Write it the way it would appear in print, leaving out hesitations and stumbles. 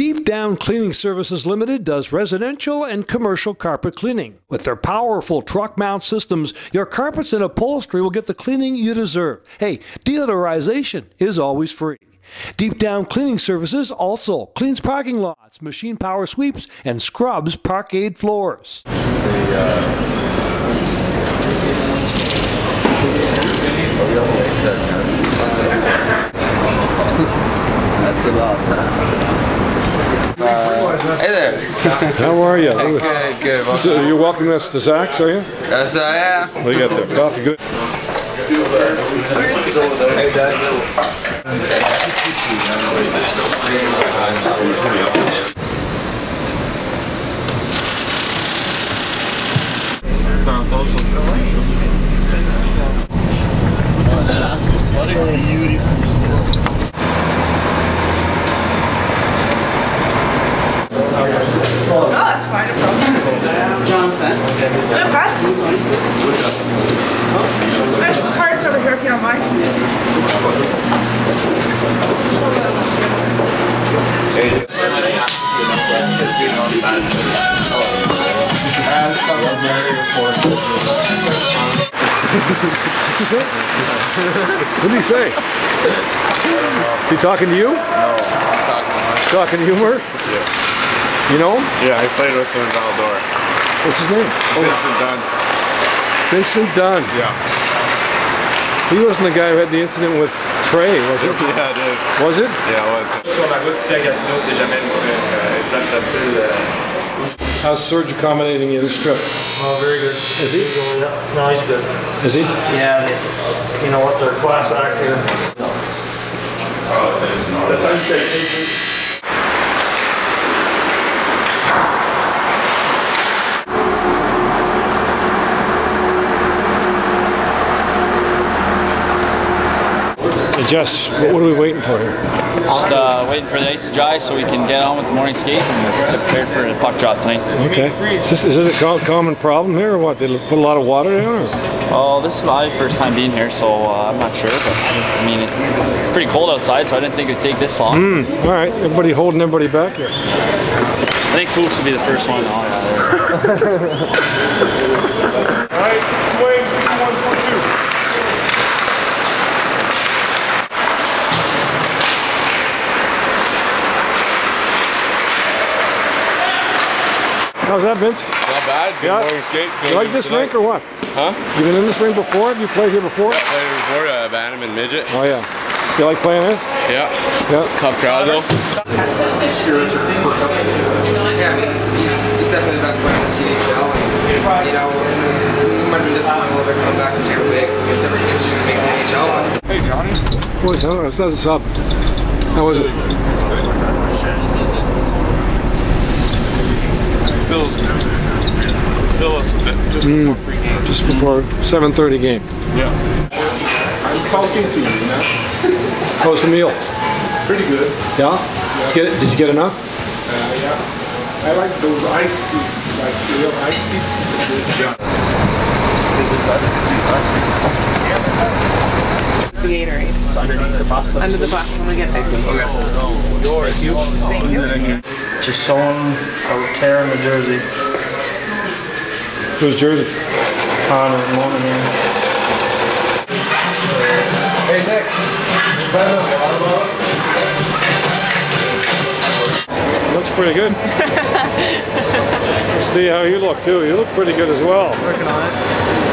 Deep Down Cleaning Services Limited does residential and commercial carpet cleaning. With their powerful truck mount systems, your carpets and upholstery will get the cleaning you deserve. Hey, deodorization is always free. Deep Down Cleaning Services also cleans parking lots, machine power sweeps, and scrubs parkade floors. That's enough. Hey there. How are you? Good, good. Well, so you're welcoming us to Zach's, are you? Yes, I am. What do you got there? Coffee, good. What a beautiful store. Oh, that's quite a problem. Jonathan. There's some parts over here if you don't mind. What's he say? What did he say? Is he talking to you? No, I'm talking to Murph. Talking to you, Murph? Yeah. You know him? Yeah, I played with him in Valador. What's his name? Vincent Dunne. Vincent Dunne? Yeah. He wasn't the guy who had the incident with Trey, was it? Yeah, it is. Was it? Yeah, it was. How's Serge accommodating you this trip? Oh, very good. Is he? No, he's good. Is he? Yeah, you know what, they're class act here. That's Jess, what are we waiting for here? Just waiting for the ice to dry so we can get on with the morning skate and get prepared for the puck drop tonight. Okay. Is this a common problem here or what? They put a lot of water down? Oh, this is my first time being here, so I'm not sure. But I mean, it's pretty cold outside, so I didn't think it would take this long. All right. Everybody holding everybody back here. I think Fuchs will be the first one on. All right. Wait. 1, 4, 2. How's that, Vince? Not bad. Good morning skate. You like this rink or what? Huh? You been in this rink before? Have you played here before? Yeah, I played here before. Bantam and midget. Oh yeah. You like playing here? Yeah. Yeah. Tough crowd though. Yeah, I mean, he's definitely the best player in the C.H.L. And, you know, we might be disappointed when they come back from Tampa Bay because every kid's just making the NHL. Hey, Johnny. Boys, that's up. How was it? Just before 7:30 game. Yeah. I'm talking to you now. How's the meal? Pretty good. Yeah? Yeah. Get it? Did you get enough? Yeah. I like those iced tea, like real iced tea. Yeah. It's a Gatorade. It's underneath the bus. Under the bus when we get there. Okay. You're a huge thing. Just saw him tearing the jersey. Whose jersey? Connor's morning. Hey Nick, looks pretty good. See how you look too. You look pretty good as well. Working on it.